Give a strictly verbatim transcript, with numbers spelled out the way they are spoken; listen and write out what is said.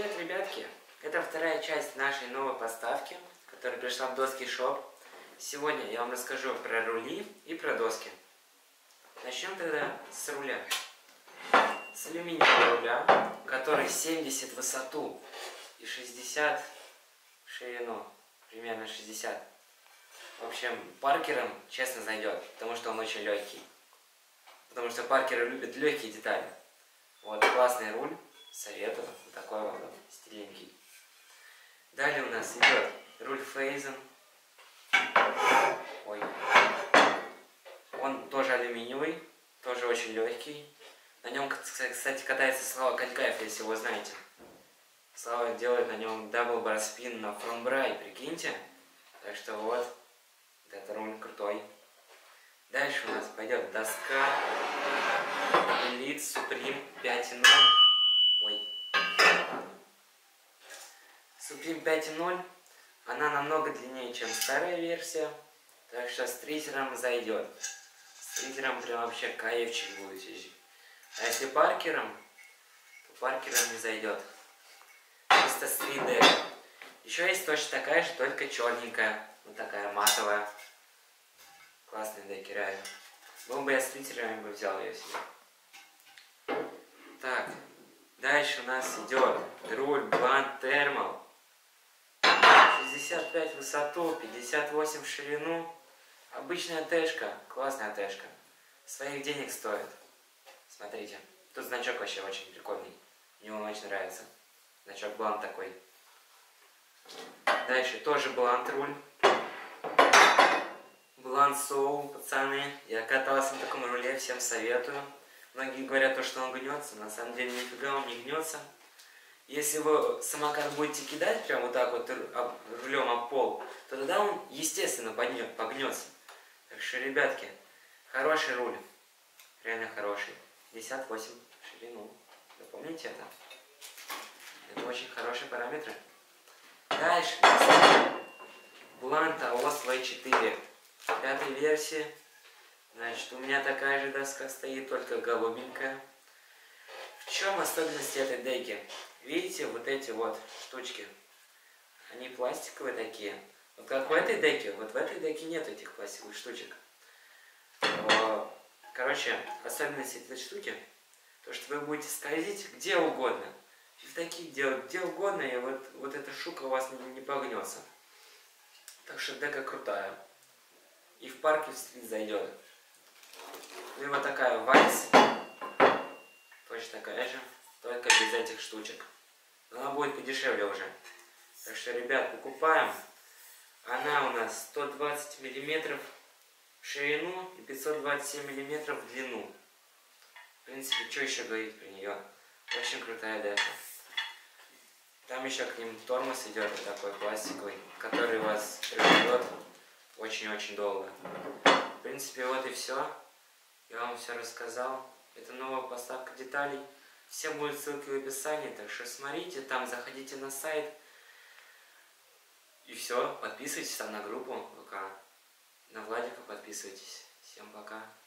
Привет, ребятки! Это вторая часть нашей новой поставки, которая пришла в доски шоп. Сегодня я вам расскажу про рули и про доски. Начнем тогда с руля. С алюминиевого руля, который семьдесят в высоту и шестьдесят в ширину, примерно шестьдесят. В общем, Паркером честно зайдет, потому что он очень легкий. Потому что Паркеры любят легкие детали. Вот классный руль, советую, вот такой вот, вот стиленький. Далее у нас идет руль Фейзен. Ой. Он тоже алюминиевый, тоже очень легкий. На нем, кстати, катается Слава Калькаев, если вы знаете. Слава делает на нем дабл барспин на фронтбрай, прикиньте. Так что вот, вот этот руль крутой. Дальше у нас пойдет доска Элит Суприм пять ноль. Ой. Суприм пять ноль. Она намного длиннее, чем старая версия. Так что с тритером зайдет. С тритером прям вообще кайфчик будет. А если паркером, то паркером не зайдет. Просто с три дэ. Еще есть точно такая же, только черненькая. Вот такая матовая. Классные деки, реально. Был бы я с литерами бы взял ее себе. Так, дальше у нас идет руль Блант Термал. шестьдесят пять в высоту, пятьдесят восемь в ширину. Обычная тэшка, классная тэшка. Своих денег стоит. Смотрите, тут значок вообще очень прикольный. Мне он очень нравится. Значок Блант такой. Дальше тоже Блант руль. Блант Соу, пацаны, я катался на таком руле, всем советую. Многие говорят, что он гнется, на самом деле нифига он не гнется. Если вы самокат будете кидать прям вот так вот рулем об пол, то тогда он естественно погнется. Так что, ребятки, хороший руль, реально хороший. пятьдесят восемь в ширину, запомните это. Это очень хорошие параметры. Дальше, Блант Соу пятой версии. Значит, у меня такая же доска стоит, только голубенькая. В чем особенность этой деки? Видите, вот эти вот штучки. Они пластиковые такие. Вот как в этой деке, вот в этой деке нет этих пластиковых штучек. Короче, особенность этой штуки, то что вы будете скользить где угодно. Фифтаки делать где угодно, и вот, вот эта штука у вас не, не погнется. Так что дека крутая. И в парке в стрит зайдет. Ну и вот такая вальс. Точно такая же. Только без этих штучек. Но она будет подешевле уже. Так что, ребят, покупаем. Она у нас сто двадцать миллиметров в ширину и пятьсот двадцать семь миллиметров в длину. В принципе, что еще говорить про нее? Очень крутая дека. Там еще к ним тормоз идет вот такой пластиковый, который вас приведет очень-очень долго. В принципе, вот и все. Я вам все рассказал. Это новая поставка деталей. Все будут ссылки в описании, так что смотрите там, заходите на сайт. И все. Подписывайтесь там на группу ВК. На Владика подписывайтесь. Всем пока.